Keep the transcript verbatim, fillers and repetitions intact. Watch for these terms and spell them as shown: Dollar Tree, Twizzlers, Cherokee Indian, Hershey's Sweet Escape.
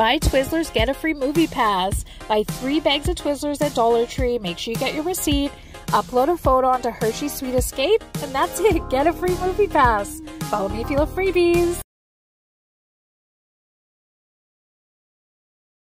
Buy Twizzlers, get a free movie pass. Buy three bags of Twizzlers at Dollar Tree. Make sure you get your receipt. Upload a photo onto Hershey's Sweet Escape, and that's it. Get a free movie pass. Follow me if you love freebies.